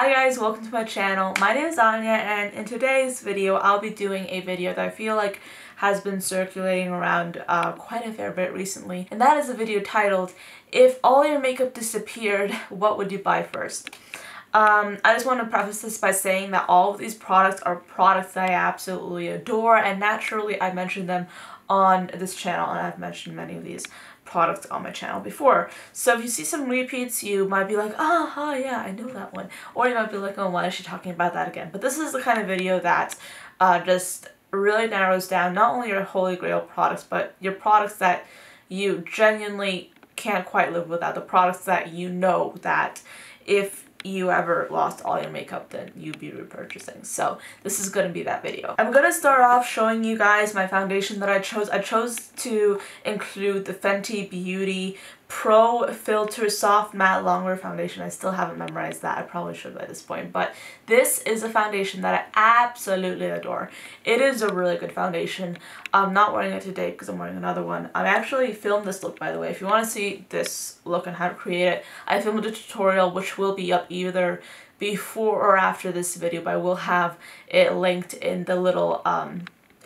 Hi guys, welcome to my channel. My name is Anya, and in today's video I'll be doing a video that I feel like has been circulating around quite a fair bit recently, and that is a video titled, If All Your Makeup Disappeared, What Would You Buy First? I just want to preface this by saying that all of these products are products that I absolutely adore, and naturally I mentioned them on this channel, and I've mentioned many of these products on my channel before. So if you see some repeats, you might be like, oh yeah, I know that one. Or you might be like, oh, why is she talking about that again? But this is the kind of video that just really narrows down not only your holy grail products, but your products that you genuinely can't quite live without, the products that you know that if you ever lost all your makeup, then you'd be repurchasing. So this is going to be that video. I'm going to start off showing you guys my foundation that I chose. I chose to include the Fenty Beauty Pro Filter Soft Matte Longwear Foundation. I still haven't memorized that. I probably should by this point, but this is a foundation that I absolutely adore. It is a really good foundation. I'm not wearing it today because I'm wearing another one. I actually filmed this look, by the way. If you want to see this look and how to create it, I filmed a tutorial which will be up either before or after this video, but I will have it linked in the little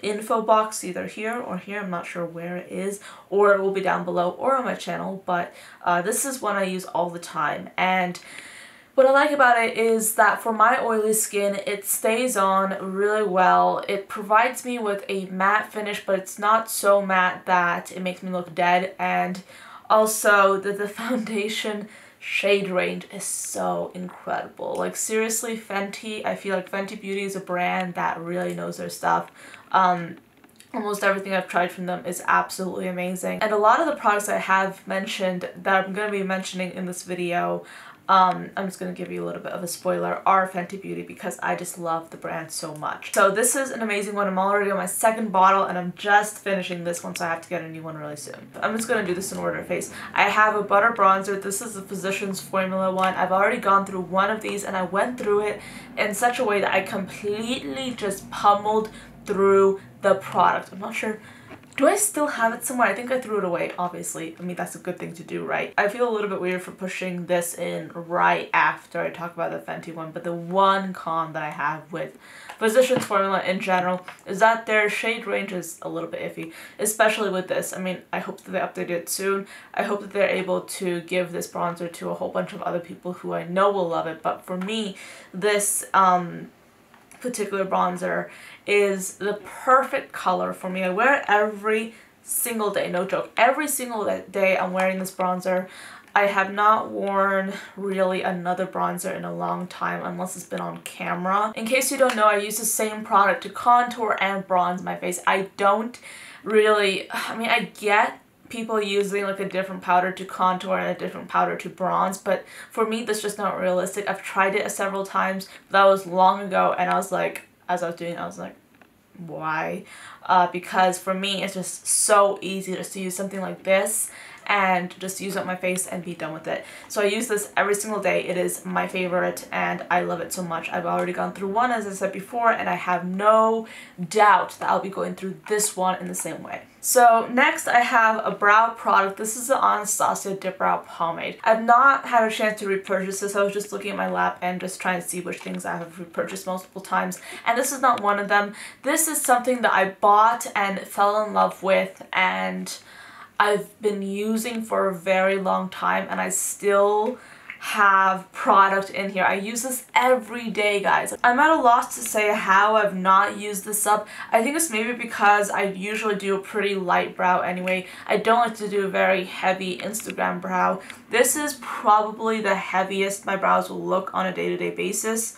info box, either here or here, I'm not sure where it is, or it will be down below or on my channel, but this is one I use all the time. And what I like about it is that for my oily skin, it stays on really well. It provides me with a matte finish, but it's not so matte that it makes me look dead, and also that the foundation shade range is so incredible. Like, seriously, Fenty, I feel like Fenty Beauty is a brand that really knows their stuff. Almost everything I've tried from them is absolutely amazing, and a lot of the products I have mentioned that I'm going to be mentioning in this video, I'm just going to give you a little bit of a spoiler, are Fenty Beauty, because I just love the brand so much. So this is an amazing one. I'm already on my second bottle, and I'm just finishing this one, so I have to get a new one really soon. I'm just going to do this in order of face. I have a butter bronzer. This is the Physicians Formula one. I've already gone through one of these, and I went through it in such a way that I completely just pummeled through the product. I'm not sure. Do I still have it somewhere? I think I threw it away, obviously. I mean, that's a good thing to do, right? I feel a little bit weird for pushing this in right after I talk about the Fenty one, but the one con that I have with Physicians Formula in general is that their shade range is a little bit iffy, especially with this. I mean, I hope that they update it soon. I hope that they're able to give this bronzer to a whole bunch of other people who I know will love it, but for me, this particular bronzer is the perfect color for me. I wear it every single day, no joke. Every single day I'm wearing this bronzer. I have not worn really another bronzer in a long time unless it's been on camera. In case you don't know, I use the same product to contour and bronze my face. I don't really, I mean, I get people using like a different powder to contour and a different powder to bronze, but for me that's just not realistic. I've tried it several times, but that was long ago, and I was like, as I was doing it, I was like, why? Because for me it's just so easy just to use something like this and just use up my face and be done with it. So I use this every single day. It is my favorite and I love it so much. I've already gone through one, as I said before, and I have no doubt that I'll be going through this one in the same way. So next I have a brow product. This is the Anastasia Dip Brow Pomade. I've not had a chance to repurchase this. I was just looking at my lap and just trying to see which things I have repurchased multiple times, and this is not one of them. This is something that I bought and fell in love with, and I've been using for a very long time, and I still have product in here. I use this every day, guys. I'm at a loss to say how I've not used this up. I think it's maybe because I usually do a pretty light brow anyway. I don't like to do a very heavy Instagram brow. This is probably the heaviest my brows will look on a day-to-day basis.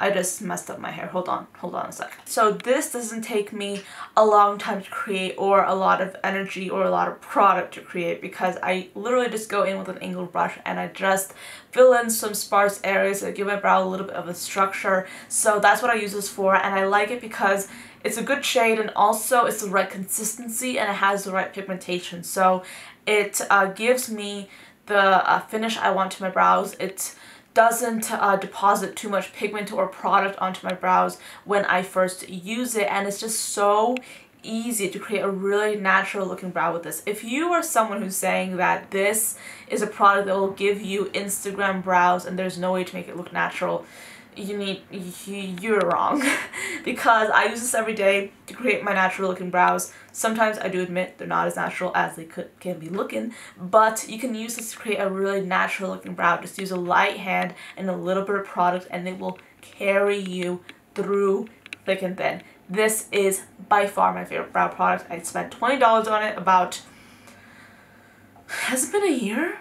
I just messed up my hair. Hold on a sec. So this doesn't take me a long time to create, or a lot of energy, or a lot of product to create, because I literally just go in with an angled brush and I just fill in some sparse areas that give my brow a little bit of a structure. So that's what I use this for, and I like it because it's a good shade, and also it's the right consistency, and it has the right pigmentation. So it gives me the finish I want to my brows. It doesn't deposit too much pigment or product onto my brows when I first use it, and it's just so easy to create a really natural looking brow with this. If you are someone who's saying that this is a product that will give you Instagram brows and there's no way to make it look natural, you're wrong. Because I use this every day to create my natural looking brows. Sometimes I do admit they're not as natural as they can be looking, but you can use this to create a really natural looking brow. Just use a light hand and a little bit of product and it will carry you through thick and thin. This is by far my favorite brow product. I spent $20 on it about, has it been a year?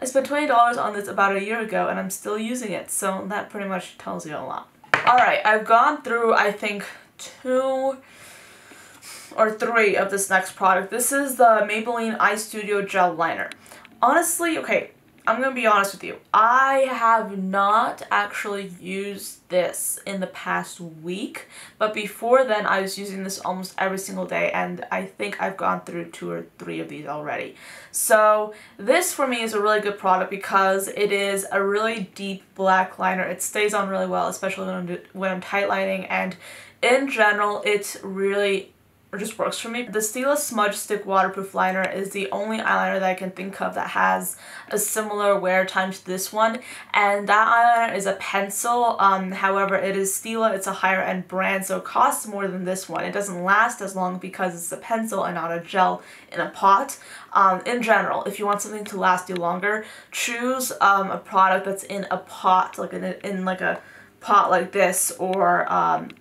I spent $20 on this about a year ago and I'm still using it, so that pretty much tells you a lot. Alright, I've gone through I think 2 or 3 of this next product. This is the Maybelline Eye Studio Gel Liner. Honestly, okay, I'm gonna be honest with you. I have not actually used this in the past week, but before then I was using this almost every single day, and I think I've gone through 2 or 3 of these already. So this for me is a really good product because it is a really deep black liner. It stays on really well, especially when I'm tightlining, and in general it's really just works for me. The Stila Smudge Stick Waterproof Liner is the only eyeliner that I can think of that has a similar wear time to this one, and that eyeliner is a pencil. However, it is Stila, it's a higher end brand, so it costs more than this one. It doesn't last as long because it's a pencil and not a gel in a pot. In general, if you want something to last you longer, choose a product that's in a pot, like in like a pot like this or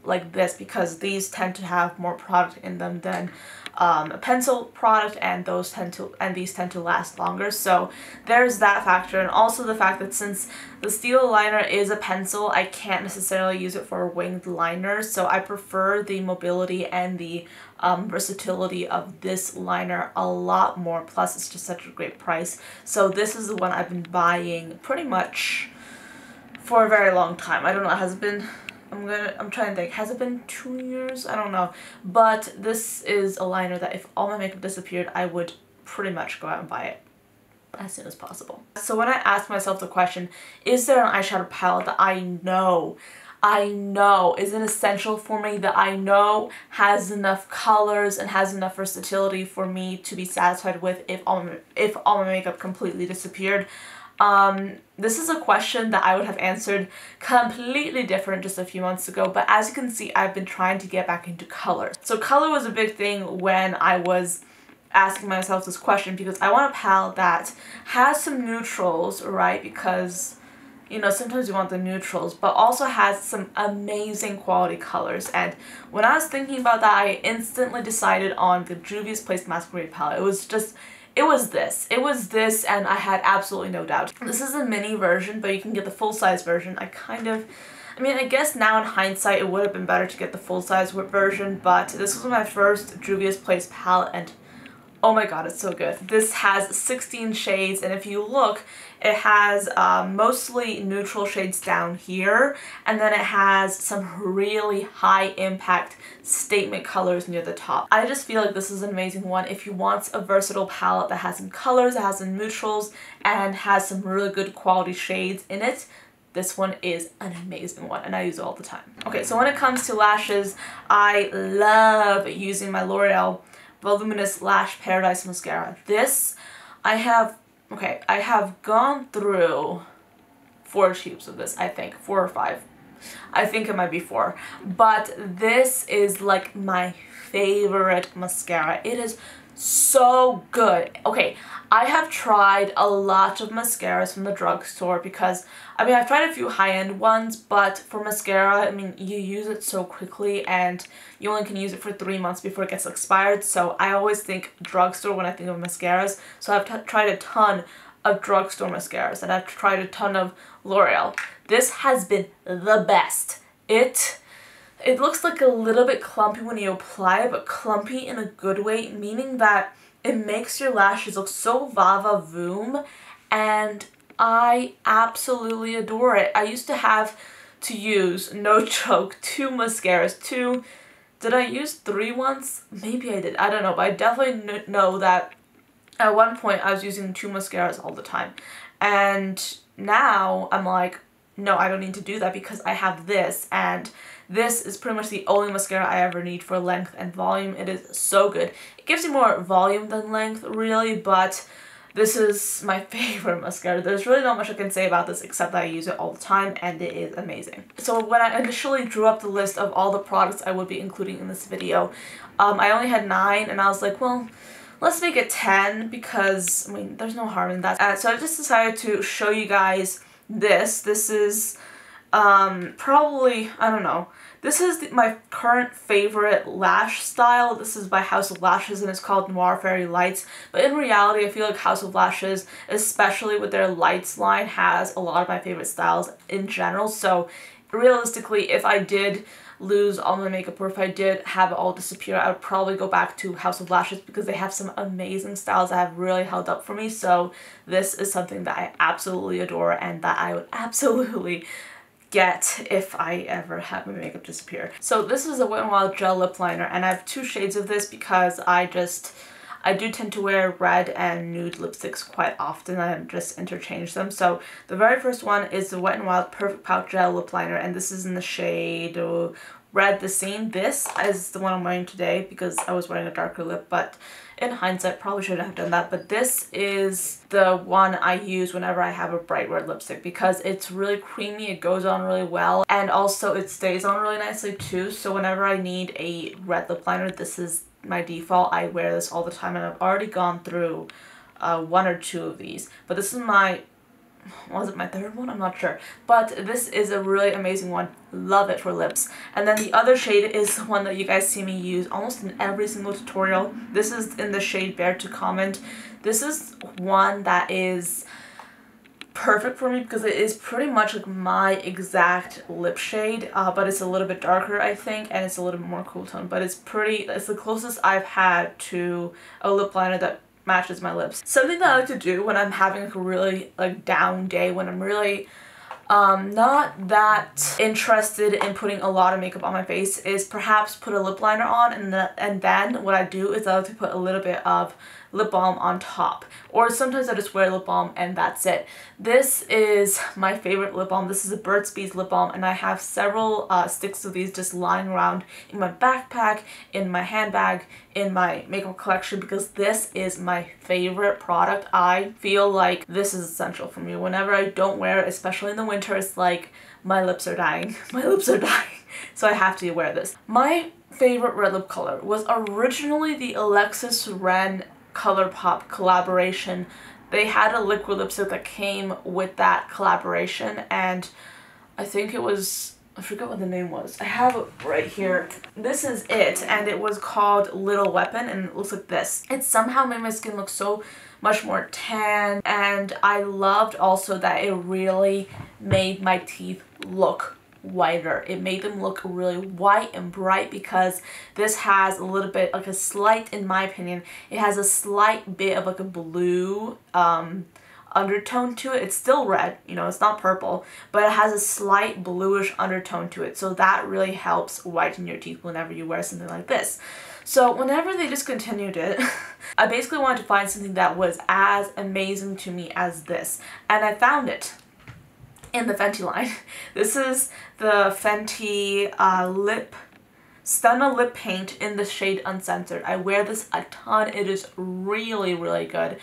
like this, because these tend to have more product in them than a pencil product, and these tend to last longer. So there's that factor, and also the fact that since the Stila liner is a pencil, I can't necessarily use it for a winged liner, so I prefer the mobility and the versatility of this liner a lot more. Plus it's just such a great price, so this is the one I've been buying pretty much for a very long time. I don't know, has it been, I'm trying to think, has it been 2 years? I don't know. But this is a liner that if all my makeup disappeared, I would pretty much go out and buy it as soon as possible. So when I ask myself the question, is there an eyeshadow palette that I know is an essential for me, that I know has enough colors and has enough versatility for me to be satisfied with if all my makeup completely disappeared? This is a question that I would have answered completely different just a few months ago, but as you can see, I've been trying to get back into color. So color was a big thing when I was asking myself this question, because I want a palette that has some neutrals, right? Because, you know, sometimes you want the neutrals, but also has some amazing quality colors. And when I was thinking about that, I instantly decided on the Juvia's Place Masquerade palette. It was this, and I had absolutely no doubt. This is a mini version, but you can get the full-size version. I guess now in hindsight, it would have been better to get the full-size version, but this was my first Juvia's Place palette, and oh my god, it's so good. This has 16 shades, and if you look, it has mostly neutral shades down here, and then it has some really high impact statement colors near the top. I just feel like this is an amazing one if you want a versatile palette that has some colors, that has some neutrals, and has some really good quality shades in it. This one is an amazing one, and I use it all the time. Okay, so when it comes to lashes, I love using my L'Oreal Voluminous Lash Paradise Mascara. This, I have gone through 4 tubes of this, I think. 4 or 5. I think it might be 4. But this is like my favorite mascara. It is so good. Okay, I have tried a lot of mascaras from the drugstore because, I've tried a few high-end ones, but for mascara, you use it so quickly and you only can use it for 3 months before it gets expired, so I always think drugstore when I think of mascaras. So I've tried a ton of drugstore mascaras, and I've tried a ton of L'Oreal. This has been the best. It looks like a little bit clumpy when you apply it, but clumpy in a good way, meaning that it makes your lashes look so vava voom, and I absolutely adore it. I used to have to use, no joke, 2 mascaras. 2, did I use 3 once? Maybe I did, I don't know, but I definitely know that at one point I was using 2 mascaras all the time, and now I'm like, no, I don't need to do that because I have this, and this is pretty much the only mascara I ever need for length and volume. It is so good. It gives you more volume than length, really, but this is my favorite mascara. There's really not much I can say about this except that I use it all the time and it is amazing. So when I initially drew up the list of all the products I would be including in this video, I only had 9 and I was like, well, let's make it 10 because, I mean, there's no harm in that. So I just decided to show you guys this. This is probably, I don't know, this is my current favorite lash style. This is by House of Lashes and it's called Noir Fairy Lights. But in reality, I feel like House of Lashes, especially with their lights line, has a lot of my favorite styles in general. So realistically, if I did lose all my makeup or if I did have it all disappear, I would probably go back to House of Lashes because they have some amazing styles that have really held up for me. So this is something that I absolutely adore and that I would absolutely get if I ever have my makeup disappear. So this is a Wet n Wild Gel Lip Liner, and I have 2 shades of this because I do tend to wear red and nude lipsticks quite often and just interchange them. So the very first one is the Wet n Wild Perfect Pout Gel Lip Liner, and this is in the shade Red the Scene. This is the one I'm wearing today because I was wearing a darker lip, but in hindsight probably shouldn't have done that. But this is the one I use whenever I have a bright red lipstick because it's really creamy, it goes on really well, and also it stays on really nicely too. So whenever I need a red lip liner, this is my default. I wear this all the time, and I've already gone through 1 or 2 of these, but this is my, was it my 3rd one? I'm not sure, but this is a really amazing one. Love it for lips. And then the other shade is the one that you guys see me use almost in every single tutorial. This is in the shade Bear to Comment. This is one that is perfect for me because it is pretty much like my exact lip shade, but it's a little bit darker, I think, and it's a little bit more cool tone, but it's pretty, it's the closest I've had to a lip liner that matches my lips. Something that I like to do when I'm having like a really like down day, when I'm really not that interested in putting a lot of makeup on my face, is perhaps put a lip liner on, and then what I do is I like to put a little bit of lip balm on top, or sometimes I just wear lip balm and that's it. This is my favorite lip balm. This is a Burt's Bees lip balm, and I have several sticks of these just lying around in my backpack, in my handbag, in my makeup collection, because this is my favorite product. I feel like this is essential for me. Whenever I don't wear it, especially in the winter, it's like my lips are dying. My lips are dying. So I have to wear this. My favorite red lip color was originally the Alexis Wren Colourpop collaboration. They had a liquid lipstick that came with that collaboration, and I think it was, I forget what the name was. I have it right here. This is it, and it was called Little Weapon, and it looks like this. It somehow made my skin look so much more tan, and I loved also that it really made my teeth look whiter. It made them look really white and bright because this has a little bit, like a slight, in my opinion, it has a slight bit of like a blue undertone to it. It's still red, you know, it's not purple, but it has a slight bluish undertone to it. So that really helps whiten your teeth whenever you wear something like this. So whenever they discontinued it, I basically wanted to find something that was as amazing to me as this, and I found it in the Fenty line. This is the Fenty Stunna Lip Paint in the shade Uncensored. I wear this a ton. It is really, really good.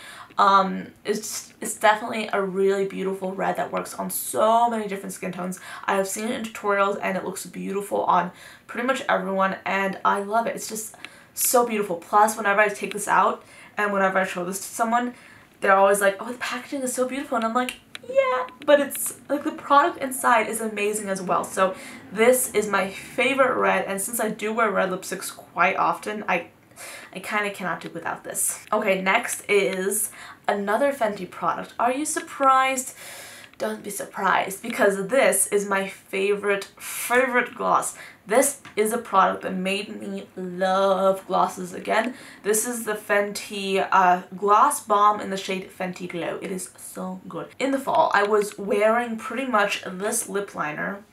It's definitely a really beautiful red that works on so many different skin tones. I have seen it in tutorials and it looks beautiful on pretty much everyone, and I love it. It's just so beautiful. Plus, whenever I take this out and whenever I show this to someone, they're always like, oh, the packaging is so beautiful, and I'm like, yeah, but it's like the product inside is amazing as well. So this is my favorite red, and since I do wear red lipsticks quite often, I kind of cannot do without this. Okay, next is another Fenty product. Are you surprised? Don't be surprised, because this is my favorite gloss. This is a product that made me love glosses again. This is the Fenty Gloss Bomb in the shade Fenty Glow. It is so good. In the fall, I was wearing pretty much this lip liner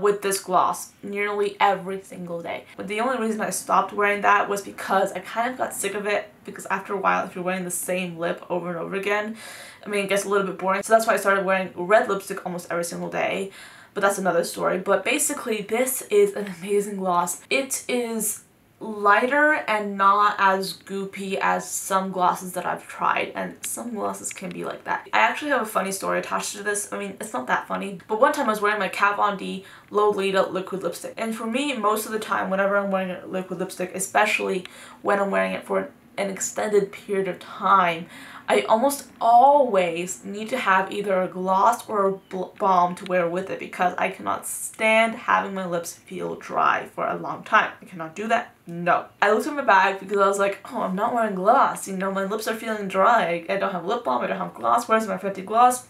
with this gloss nearly every single day. But the only reason I stopped wearing that was because I kind of got sick of it, because after a while, if you're wearing the same lip over and over again, I mean, it gets a little bit boring. So that's why I started wearing red lipstick almost every single day, but that's another story. But basically, this is an amazing gloss. It is lighter and not as goopy as some glosses that I've tried, and some glosses can be like that. I actually have a funny story attached to this. I mean, it's not that funny, but one time I was wearing my Kat Von D Lolita Liquid Lipstick, and for me, most of the time whenever I'm wearing a liquid lipstick, especially when I'm wearing it for an extended period of time, I almost always need to have either a gloss or a balm to wear with it, because I cannot stand having my lips feel dry for a long time. I cannot do that. No. I looked at my bag because I was like, oh, I'm not wearing gloss. You know, my lips are feeling dry. I don't have lip balm. I don't have gloss. Where's my Fenty gloss?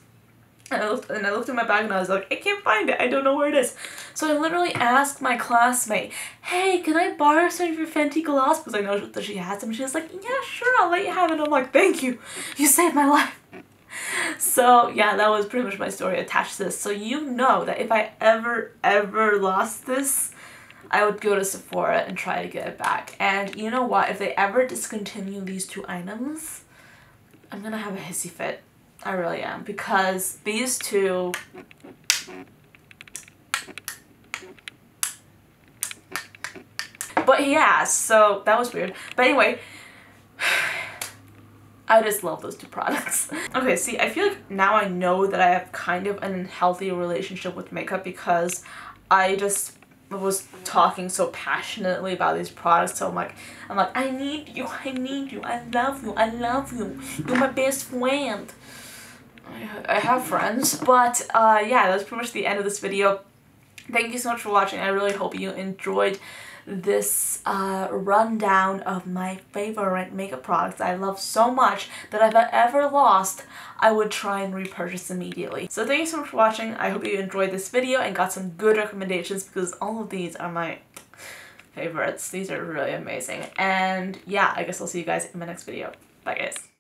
And I looked at my bag and I was like, I can't find it. I don't know where it is. So I literally asked my classmate, hey, can I borrow some of your Fenty gloss? Because I know that she has them. She was like, yeah, sure, I'll let you have it. I'm like, thank you. You saved my life. So yeah, that was pretty much my story attached to this. So you know that if I ever lost this, I would go to Sephora and try to get it back. And you know what? If they ever discontinue these two items, I'm going to have a hissy fit. I really am, because these two, but yeah, so that was weird. But anyway, I just love those two products. Okay, see, I feel like now I know that I have kind of an unhealthy relationship with makeup, because I just was talking so passionately about these products. So I'm like, I need you, I need you, I love you, I love you, you're my best friend. I have friends. But yeah, that's pretty much the end of this video. Thank you so much for watching. I really hope you enjoyed this rundown of my favorite makeup products I love so much that if I ever lost, I would try and repurchase immediately. So thank you so much for watching. I hope you enjoyed this video and got some good recommendations, because all of these are my favorites. These are really amazing. And yeah, I guess I'll see you guys in my next video. Bye guys.